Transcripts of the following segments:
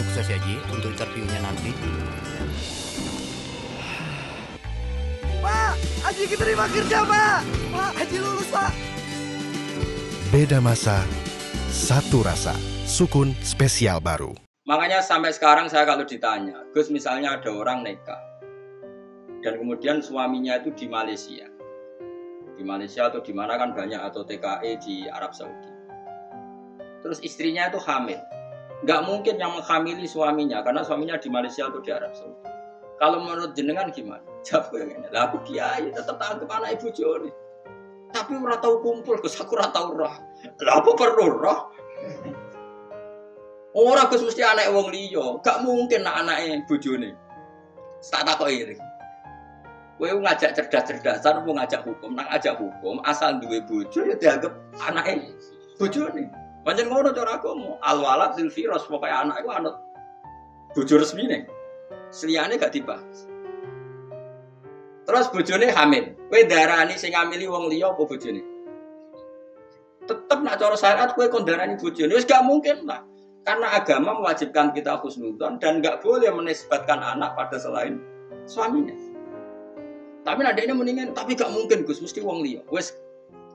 sukses ya Ji untuk interviewnya nanti. Pak, Haji diterima kerja Pak. Pak, Haji lulus Pak. Beda masa, satu rasa. Sukun Spesial Baru. Makanya sampai sekarang saya kalau ditanya, Gus misalnya ada orang nikah dan kemudian suaminya itu di Malaysia. Di Malaysia atau di mana kan banyak, atau TKI di Arab Saudi. Terus istrinya itu hamil. Nggak mungkin yang menghamili suaminya, karena suaminya di Malaysia atau di Arab Saudi. Kalau menurut jenengan gimana? Jawab yang ini. Lah aku kiai tetap anggap anak ibu jone. Tapi ora tau kumpul, Gus aku ora tau roh. Lah apa perlu roh? Ora Gus mesti anak wong liya. Gak mungkin anake bojone. Tak takoki iki. Kowe ngajak cerdas-cerdasan, mau ngajak hukum, nak ajak hukum, asal duwe bojo ya dianggap anake bojone. Pancen ngono cara agama. Al walad zil firas, pokoke anak iku anut bojo resmine. Seliyane gak dibahas. Terus bojone hamil. Kowe darani sing ngamili wong liya apa bojone? Tetep nak cara syariat kowe kon darani bojone wis gak mungkin lah. Karena agama mewajibkan kita husnudzon dan gak boleh menisbatkan anak pada selain suaminya. Tapi ada ini mendingan, tapi gak mungkin Gus mesti wong liya. Wes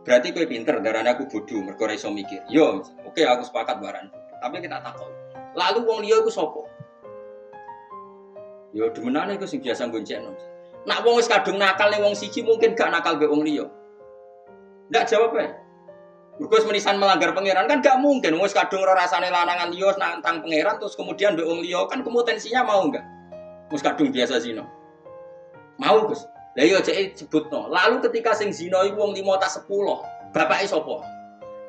berarti kowe pinter, darane aku bodoh, mergo ora iso mikir. Yo, oke aku sepakat barang. Tapi kita takon. Lalu wong liya iku sapa? Yo demenane iku sing biasa goncengno. Nak wong wis kadung nakal ning wong siji mungkin gak nakal mbek wong liya. Ndak jawab ae. Mergo menisan melanggar pangeran kan gak mungkin. Wong wis kadung ora rasane lanangan liya nantang pangeran terus kemudian mbek wong liya kan kompetensinya mau enggak? Wis kadung biasa zina. Mau Gus. Lah iya cek sebutno. Lalu ketika sing zina iku wong 5 ta 10, bapake sapa?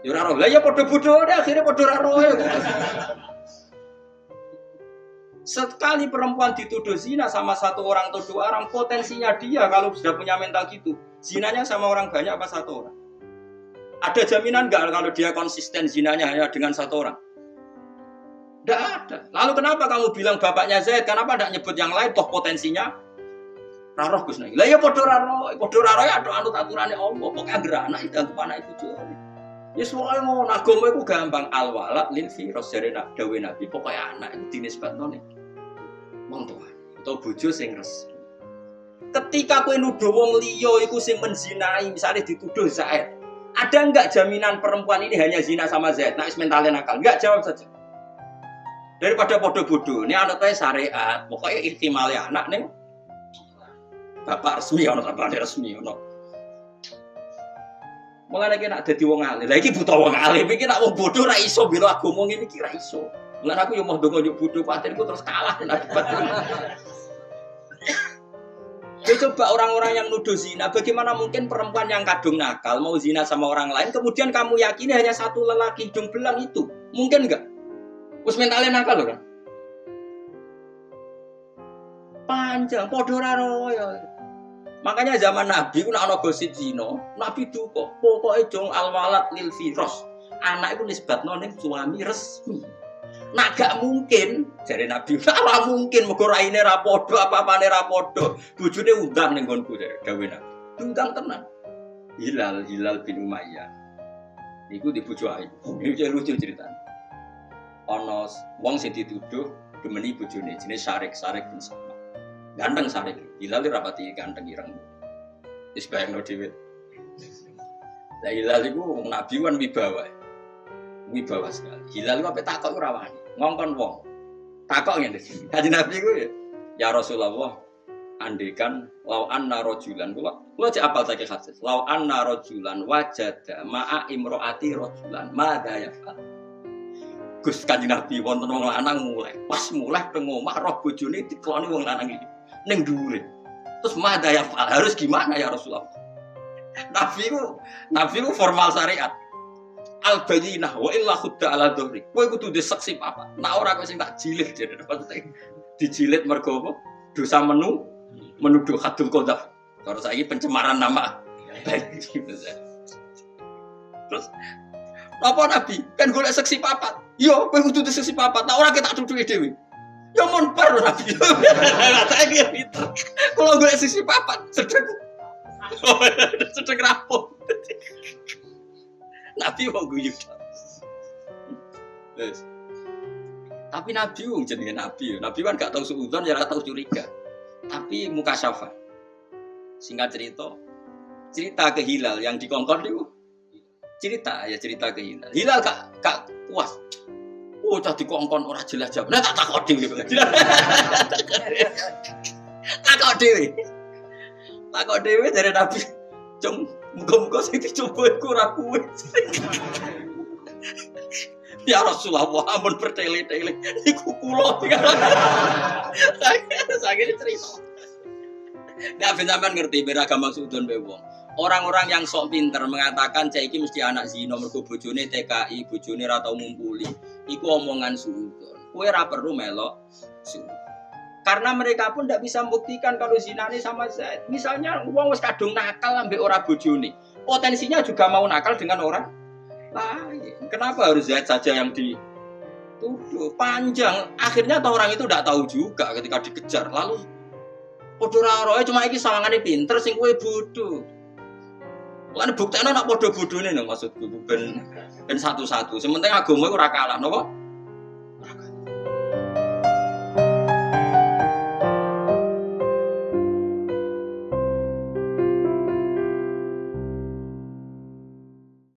Ya ora roh. Lah ya padha bodhone akhire padha ora roh. Sekali perempuan dituduh zina sama satu orang atau dua orang, potensinya dia kalau sudah punya mental gitu, zinanya sama orang banyak apa satu orang? Ada jaminan enggak kalau dia konsisten zinanya hanya dengan satu orang? Enggak ada. Lalu kenapa kamu bilang bapaknya Zaid? Kenapa enggak nyebut yang lain toh potensinya? Raroh Gus niki. Lah ya padha raroh atuk anut aturane Allah. Pokoke anggere anak itu anggap anak itu jare. Ya soal ngono agama iku gampang al walad lil firas jare nak dawuh Nabi. Pokoke anak itu dinisbatno nek wong tuwa utawa bojo sing resmi. Ketika kowe nuduh wong liya iku sing menzinai, misalnya dituduh Zaid. Ada enggak jaminan perempuan ini hanya zina sama Zaid? Nek wis mentale nakal. Enggak jawab saja. Daripada padha bodho, ini anut wae syariat. Pokoke ihtimale anak ning bapak resmi ono bapak resmi ono. Mulane iki nak dadi wong alim. Lah iki buta wong alim iki nak wong bodho ra iso bela agama ngene iki ra iso. Mulane aku yo moh ndonga yo bodho patirku terus kalah nek batin. Coba orang-orang yang nuduh zina, bagaimana mungkin perempuan yang kadung nakal mau zina sama orang lain kemudian kamu yakini hanya satu lelaki hidung belang itu? Mungkin enggak? Wis mentale nakal lho kan. Panjang padha ora royo. Makanya zaman Nabi ku nek ana gosip zina, Nabi duka. Pokoke jong al-walad lil firas. Anak iku nisbatno ning suami resmi. Nak gak mungkin, jare Nabi, ora mungkin mergo raine ra padha, apa-apane ra padha. Bojone undang ning nggonku jare dawuh Nabi. Undang tenan. Hilal bin Umayyah. Niku di bojo ae. Iki lucu ceritane. Ana wong sing dituduh demeni bojone jenenge Sarik bin Sama. Ganteng Sarik, Hilal rapati ganteng ireng. Wis bayangno dhewe. Lah Hilal iku nabi wan wibawa. Wibawa sekali. Hilal kok takok ora wani. Ngongkon wong. Takok ngene iki. Kanjeng Nabi ku ya Rasulullah, andekan law anna rajulan kula apal saking hadis. Law anna rajulan wajada ma'a imro'ati rajulan madza yafal. Gus Kanjeng Nabi wonten wong lanang mulai. Pas mulai teng omah roh bojone dikloni wong lanang iki. Neng dure, terus madaya harus gimana ya Rasulullah? Nabi ku formal syariat. Al bayyinah wa illa khudda ala dhuhri. Kowe kudu duwe saksi apa? Nek ora kowe sing tak jilid jare penting. Dijilid mergo apa? Dosa menuduh hadul qadzaf. Terus saiki pencemaran nama. Baik gitu. Terus apa Nabi? Kan golek saksi papat. Yo kowe kudu duwe saksi papat. Nek ora kita tuduhi dhewe. Ya monper Nabi. Rasane ya pinter. Kalau gue sisi papan sedeng. Sedeng rapuh. Nabi wong guyu. Wes. Tapi Nabi wong jenenge Nabi. Nabi kan gak tau suudzon ya ora tau curiga. Tapi mukasyafah. Singkat cerita ke Hilal yang di Kongkor itu. Cerita ke Hilal. Hilal gak puas. Oh, cah di Kongkor ora jelas jawab. Lah tak takok dhewe. Takok dhewe dari Nabi. Cung muga-muga sing dicoba iku ora kuwi. Ya Rasulullah, ampun bertele-tele, iku kula. Saya cerita. Nah, sampean ngerti beda gampang sudon bae wong. Orang-orang yang sok pinter mengatakan saiki mesti anak zina mergo bojone TKI, bojone ra tau ngumpuli. Iku omongan sudon. Kowe ora perlu melok sudon. Karena mereka pun tidak bisa membuktikan kalau zinane sama Zaid. Misalnya wong wis kadung nakal ambek ora bojone. Potensinya juga mau nakal dengan orang lain. Kenapa harus Zaid saja yang dituduh? Panjang. Akhirnya orang itu tidak tahu juga ketika dikejar. Lalu, podo roe cuma iki sawangane pinter, sing kowe bodho. Lan buktine nek padha bodhone maksudku ben satu-satu. Sementing agama iku ora kalah, napa?